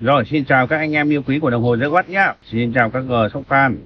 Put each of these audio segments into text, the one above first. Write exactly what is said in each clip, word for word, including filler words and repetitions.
Rồi, xin chào các anh em yêu quý của đồng hồ The Watch nhá. Xin chào các G-Shock fan.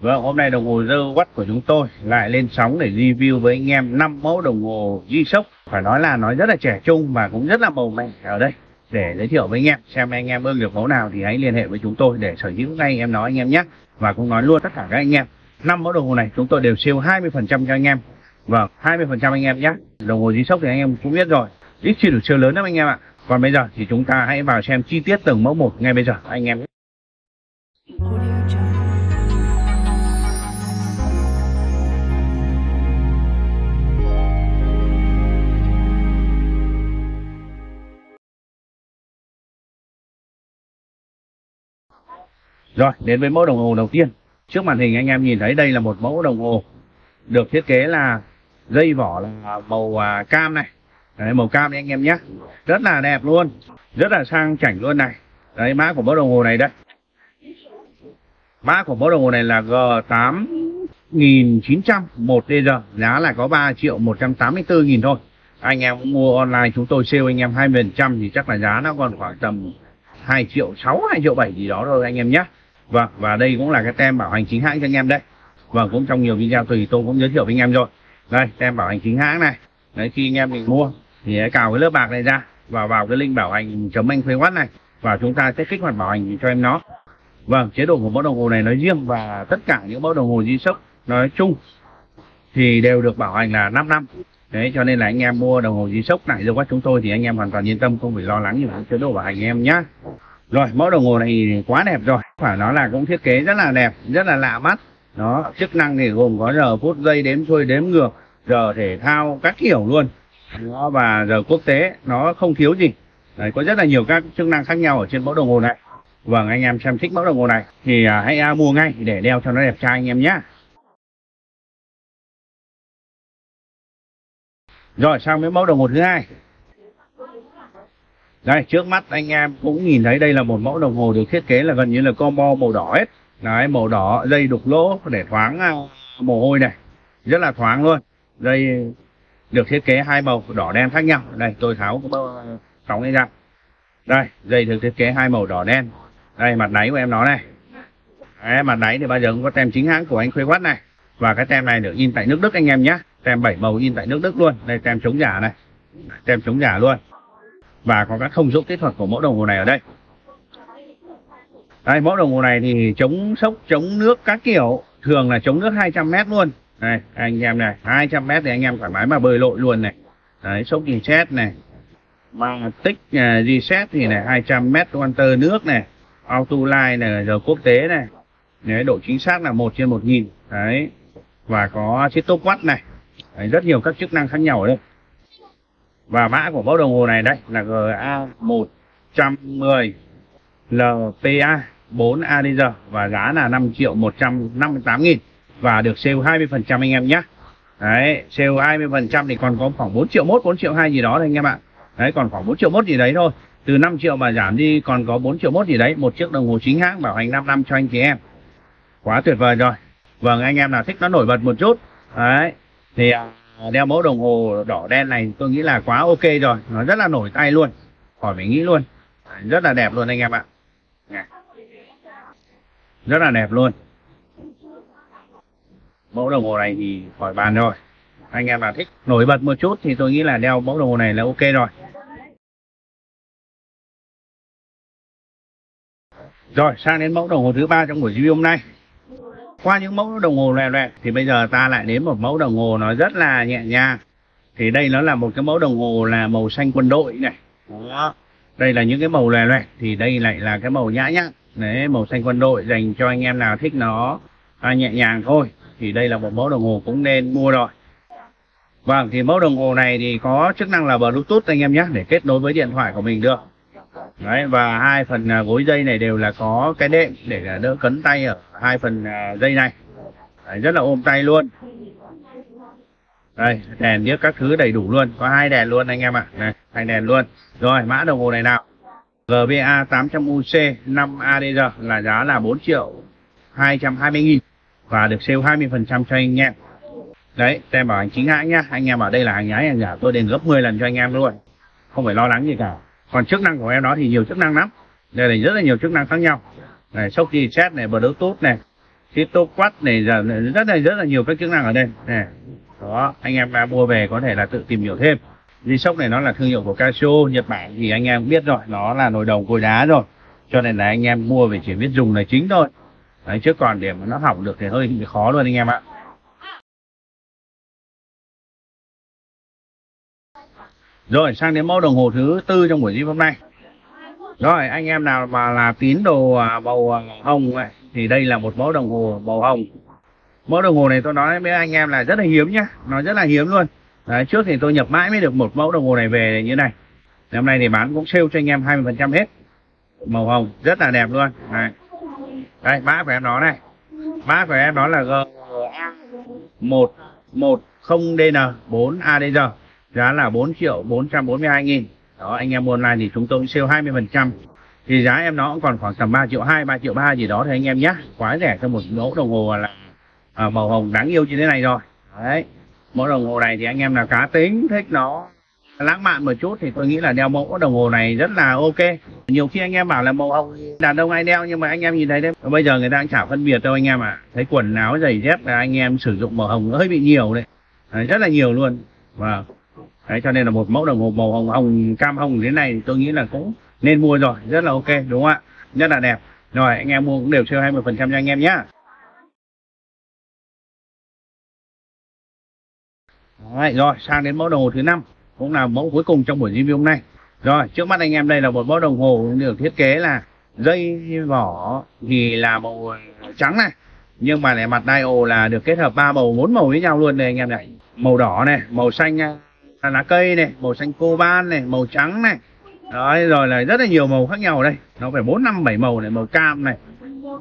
Vâng, hôm nay đồng hồ The Watch của chúng tôi lại lên sóng để review với anh em năm mẫu đồng hồ G-Shock. Phải nói là nó rất là trẻ trung và cũng rất là màu mè ở đây. Để giới thiệu với anh em, xem anh em ưng được mẫu nào thì hãy liên hệ với chúng tôi để sở hữu ngay, em nói anh em nhé. Và cũng nói luôn tất cả các anh em, năm mẫu đồng hồ này chúng tôi đều siêu hai mươi phần trăm cho anh em. Vâng, hai mươi phần trăm anh em nhé. Đồng hồ G-Shock thì anh em cũng biết rồi, ít chi được siêu lớn lắm anh em ạ. Còn bây giờ thì chúng ta hãy vào xem chi tiết từng mẫu một ngay bây giờ anh em. Rồi, đến với mẫu đồng hồ đầu tiên. Trước màn hình anh em nhìn thấy đây là một mẫu đồng hồ được thiết kế là dây vỏ là màu cam này. Đấy, màu cam đấy anh em nhé. Rất là đẹp luôn, rất là sang chảnh luôn này. Đấy, mã của mẫu đồng hồ này đây. Mã của mẫu đồng hồ này là G tám chín không không một A D G. Giá là có ba triệu một trăm tám mươi tư nghìn thôi. Anh em mua online chúng tôi sale anh em hai mươi phần trăm thì chắc là giá nó còn khoảng tầm hai triệu sáu, hai triệu bảy gì đó thôi anh em nhé. Vâng, và đây cũng là cái tem bảo hành chính hãng cho anh em đây. Vâng, cũng trong nhiều video thì tôi cũng giới thiệu với anh em rồi. Đây, tem bảo hành chính hãng này. Đấy, khi anh em mình mua thì hãy cào cái lớp bạc này ra và vào cái link bảo hành chấm anh Watt này và chúng ta sẽ kích hoạt bảo hành cho em nó. Vâng, chế độ của mẫu đồng hồ này nói riêng và tất cả những mẫu đồng hồ G-Shock nói chung thì đều được bảo hành là năm năm. Đấy, cho nên là anh em mua đồng hồ G-Shock tại The Watch chúng tôi thì anh em hoàn toàn yên tâm, không phải lo lắng về chế độ bảo hành em nhá. Rồi, mẫu đồng hồ này quá đẹp rồi, phải nói là cũng thiết kế rất là đẹp, rất là lạ mắt. Đó, chức năng thì gồm có giờ phút, giây đếm xuôi, đếm ngược, giờ thể thao các kiểu luôn đó, và giờ quốc tế, nó không thiếu gì. Đấy, có rất là nhiều các chức năng khác nhau ở trên mẫu đồng hồ này. Vâng, anh em xem thích mẫu đồng hồ này thì à, hãy à, mua ngay để đeo cho nó đẹp trai anh em nhé. Rồi, sang với mẫu đồng hồ thứ hai. Đây, trước mắt anh em cũng nhìn thấy đây là một mẫu đồng hồ được thiết kế là gần như là combo màu đỏ hết. Đấy, màu đỏ, dây đục lỗ để thoáng mồ hôi này, rất là thoáng luôn. Dây được thiết kế hai màu đỏ đen khác nhau. Đây, tôi tháo cái sóng này ra. Đây, dây được thiết kế hai màu đỏ đen. Đây, mặt đáy của em nó này. Đấy, mặt đáy thì bao giờ cũng có tem chính hãng của anh Watt này. Và cái tem này được in tại nước Đức anh em nhé. Tem bảy màu in tại nước Đức luôn. Đây, tem chống giả này. Tem chống giả luôn. Và có các thông số kỹ thuật của mẫu đồng hồ này ở đây. Đây, mẫu đồng hồ này thì chống sốc, chống nước các kiểu. Thường là chống nước hai trăm mét luôn. Đây, anh em này, hai trăm mét thì anh em thoải mái mà bơi lội luôn này. Đấy, sốc reset này. Mà tích uh, reset thì này, hai trăm mét Walter nước này. Auto line này, giờ quốc tế này. Đấy, độ chính xác là một trên một nghìn. Đấy. Và có chiếc top watt này. Đấy, rất nhiều các chức năng khác nhau ở đây. Và mã của mẫu đồng hồ này đây là G A một trăm mười L P A bốn A D G và giá là năm triệu một trăm năm mươi tám nghìn và được sale hai mươi phần trăm anh em nhé. Đấy, sale hai mươi phần trăm thì còn có khoảng bốn triệu mốt, bốn triệu hai gì đó thôi anh em ạ. Đấy, còn khoảng bốn triệu mốt gì đấy thôi. Từ năm triệu mà giảm đi còn có bốn triệu mốt gì đấy. Một chiếc đồng hồ chính hãng bảo hành năm năm cho anh chị em. Quá tuyệt vời rồi. Vâng, anh em nào thích nó nổi bật một chút. Đấy, thì đeo mẫu đồng hồ đỏ đen này tôi nghĩ là quá ok rồi. Nó rất là nổi tay luôn, khỏi phải nghĩ luôn. Rất là đẹp luôn anh em ạ. Rất là đẹp luôn. Mẫu đồng hồ này thì khỏi bàn rồi. Anh em nào thích nổi bật một chút thì tôi nghĩ là đeo mẫu đồng hồ này là ok rồi. Rồi, sang đến mẫu đồng hồ thứ ba trong buổi review hôm nay. Qua những mẫu đồng hồ lòe lòe thì bây giờ ta lại đến một mẫu đồng hồ nó rất là nhẹ nhàng. Thì đây nó là một cái mẫu đồng hồ là màu xanh quân đội này. Đó. Đây là những cái màu lòe lòe thì đây lại là cái màu nhã nhặn. Đấy, màu xanh quân đội dành cho anh em nào thích nó à, nhẹ nhàng thôi. Thì đây là một mẫu đồng hồ cũng nên mua rồi. Vâng, thì mẫu đồng hồ này thì có chức năng là Bluetooth anh em nhé, để kết nối với điện thoại của mình được. Đấy, và hai phần gối dây này đều là có cái đệm để đỡ cấn tay ở hai phần dây này. Đấy, rất là ôm tay luôn. Đây, đèn điếc các thứ đầy đủ luôn, có hai đèn luôn anh em ạ. À. Hai đèn luôn. Rồi, mã đồng hồ này nào. G B A tám trăm U C năm A D G là giá là bốn triệu hai trăm hai mươi nghìn và được sale hai mươi phần trăm cho anh em. Đấy, tem bảo hành chính hãng nhá. Anh em ở đây là hàng nhái hàng giả tôi đền gấp mười lần cho anh em luôn. Không phải lo lắng gì cả. Còn chức năng của em đó thì nhiều chức năng lắm. Đây là rất là nhiều chức năng khác nhau này, sau khi chat này, bluetooth này, cái tô quát này, rất là rất là nhiều các chức năng ở đây này. Đó, anh em đã mua về có thể là tự tìm hiểu thêm. G-Shock này nó là thương hiệu của Casio Nhật Bản thì anh em biết rồi, nó là nồi đồng cối đá rồi, cho nên là anh em mua về chỉ biết dùng là chính thôi. Đấy, chứ còn để mà nó hỏng được thì hơi khó luôn anh em ạ. Rồi sang đến mẫu đồng hồ thứ tư trong buổi live hôm nay. Rồi anh em nào mà là tín đồ màu hồng này, thì đây là một mẫu đồng hồ màu hồng. Mẫu đồng hồ này tôi nói với anh em là rất là hiếm nhá, nó rất là hiếm luôn. Đấy, trước thì tôi nhập mãi mới được một mẫu đồng hồ này về như này. Ngày hôm nay thì bán cũng sale cho anh em hai mươi phần trăm hết. Màu hồng rất là đẹp luôn. Đấy. Đây, mã của em nó này. Mã của em nó là G một một không D N bốn A D G. Giá là bốn triệu bốn trăm bốn mươi hai nghìn. Đó, anh em mua online thì chúng tôi cũng sale hai mươi phần trăm. Thì giá em nó cũng còn khoảng tầm ba triệu hai, ba triệu ba gì đó thì anh em nhé. Quá rẻ cho một mẫu đồng hồ là à, màu hồng đáng yêu như thế này rồi. Đấy. Mẫu đồng hồ này thì anh em nào cá tính thích nó lãng mạn một chút thì tôi nghĩ là đeo mẫu đồng hồ này rất là ok. Nhiều khi anh em bảo là màu hồng đàn ông ai đeo, nhưng mà anh em nhìn thấy đấy, bây giờ người ta cũng chả phân biệt đâu anh em ạ. À. Thấy quần áo giày dép là anh em sử dụng màu hồng hơi bị nhiều đấy. Đấy, rất là nhiều luôn. Và đấy, cho nên là một mẫu đồng hồ màu hồng hồng cam hồng thế này tôi nghĩ là cũng nên mua rồi, rất là ok đúng không ạ? Rất là đẹp. Rồi anh em mua cũng đều sale hai mươi phần trăm cho anh em nhé. Đấy, rồi sang đến mẫu đồng hồ thứ năm, cũng là mẫu cuối cùng trong buổi review hôm nay. Rồi trước mắt anh em đây là một mẫu đồng hồ được thiết kế là dây vỏ thì là màu trắng này, nhưng mà này mặt diode là được kết hợp ba màu bốn màu với nhau luôn này anh em này. Màu đỏ này, màu xanh lá cây này, màu xanh coban này, màu trắng này. Đấy, rồi là rất là nhiều màu khác nhau ở đây, nó phải bốn năm bảy màu này, màu cam này.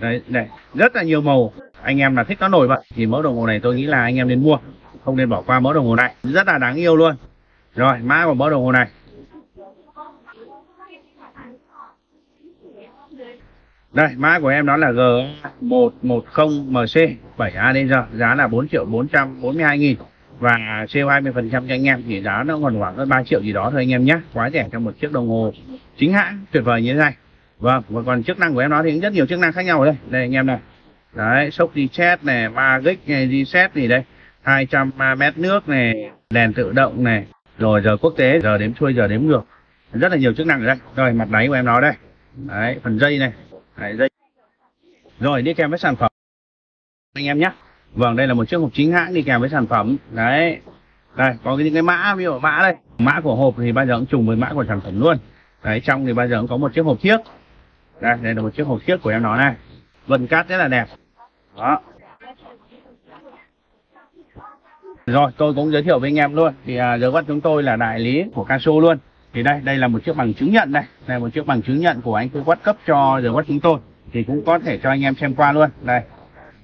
Đấy, này rất là nhiều màu. Anh em là thích nó nổi bật thì mẫu đồng hồ này tôi nghĩ là anh em nên mua, không nên bỏ qua mẫu đồng hồ này, rất là đáng yêu luôn. Rồi mã của mẫu đồng hồ này. Đây, mã của em đó là G một một không M C bảy A D G, giá là bốn triệu bốn trăm bốn mươi hai nghìn và sale hai mươi phần trăm cho anh em, thì giá nó còn khoảng hơn ba triệu gì đó thôi anh em nhé. Quá rẻ cho một chiếc đồng hồ chính hãng tuyệt vời như thế này. Vâng, và còn chức năng của em nó thì rất nhiều chức năng khác nhau ở đây. Đây anh em này. Đấy, shop reset này, magic này, reset gì đây. hai trăm mét nước này, đèn tự động này, rồi giờ quốc tế, giờ đếm xuôi, giờ đếm ngược, rất là nhiều chức năng ở đây. Rồi mặt đáy của em nó đây, đấy phần dây này, đấy, dây. Rồi đi kèm với sản phẩm anh em nhé. Vâng, đây là một chiếc hộp chính hãng đi kèm với sản phẩm. Đấy, đây có những cái mã, ví dụ mã đây, mã của hộp thì bao giờ cũng trùng với mã của sản phẩm luôn. Đấy, trong thì bao giờ cũng có một chiếc hộp thiếc. Đây, đây là một chiếc hộp thiếc của em nó này, vân cát rất là đẹp. Đó. Rồi tôi cũng giới thiệu với anh em luôn thì uh, giờ bắt chúng tôi là đại lý của Casio luôn. Thì đây đây là một chiếc bằng chứng nhận, đây là một chiếc bằng chứng nhận của anh Tư Quát cấp cho giờ bắt chúng tôi, thì cũng có thể cho anh em xem qua luôn. Đây,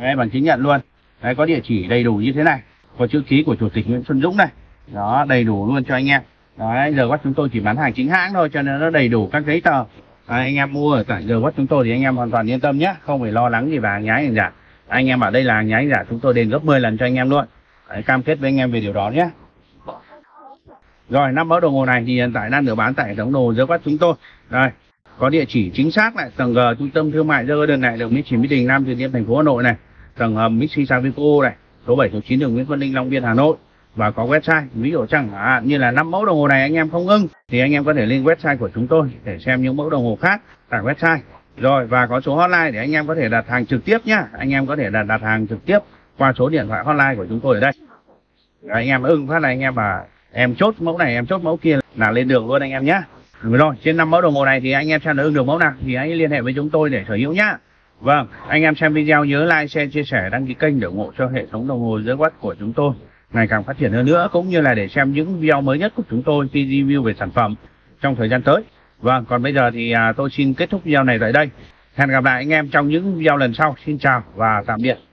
đây bằng chứng nhận luôn. Đấy, có địa chỉ đầy đủ như thế này, có chữ ký của Chủ tịch Nguyễn Xuân Dũng này, đó đầy đủ luôn cho anh em. Đấy, giờ bắt chúng tôi chỉ bán hàng chính hãng thôi cho nên nó đầy đủ các giấy tờ. Đấy, anh em mua ở tại giờ bắt chúng tôi thì anh em hoàn toàn yên tâm nhé, không phải lo lắng gì về hàng nhái hàng giả. Anh em ở đây là hàng nhái hàng giả chúng tôi đền gấp mười lần cho anh em luôn. Đấy, cam kết với anh em về điều đó nhé. Rồi năm mẫu đồng hồ này thì hiện tại đang được bán tại hệ thống đồ The Watch chúng tôi. Đây có địa chỉ chính xác lại tầng G trung tâm thương mại The Garden này, đường Mỹ Đình Mỹ Đình Nam Từ Liêm thành phố Hà Nội này, tầng hầm BigC Savico này, số bảy số chín đường Nguyễn Văn Linh Long Biên Hà Nội, và có website. Ví dụ chẳng hạn như là năm mẫu đồng hồ này anh em không ưng thì anh em có thể lên website của chúng tôi để xem những mẫu đồng hồ khác tại website. Rồi và có số hotline để anh em có thể đặt hàng trực tiếp nhá. Anh em có thể đặt đặt hàng trực tiếp qua số điện thoại hotline của chúng tôi ở đây. Đấy, anh em ưng phát là anh em mà em chốt mẫu này, em chốt mẫu kia là lên đường luôn anh em nhé. Rồi trên năm mẫu đồng hồ này thì anh em xem là ưng được mẫu nào thì hãy liên hệ với chúng tôi để sở hữu nhá. Vâng, anh em xem video nhớ like, share, chia sẻ, đăng ký kênh để ủng hộ cho hệ thống đồng hồ The Watch của chúng tôi ngày càng phát triển hơn nữa, cũng như là để xem những video mới nhất của chúng tôi khi review về sản phẩm trong thời gian tới. Vâng, còn bây giờ thì tôi xin kết thúc video này tại đây. Hẹn gặp lại anh em trong những video lần sau. Xin chào và tạm biệt.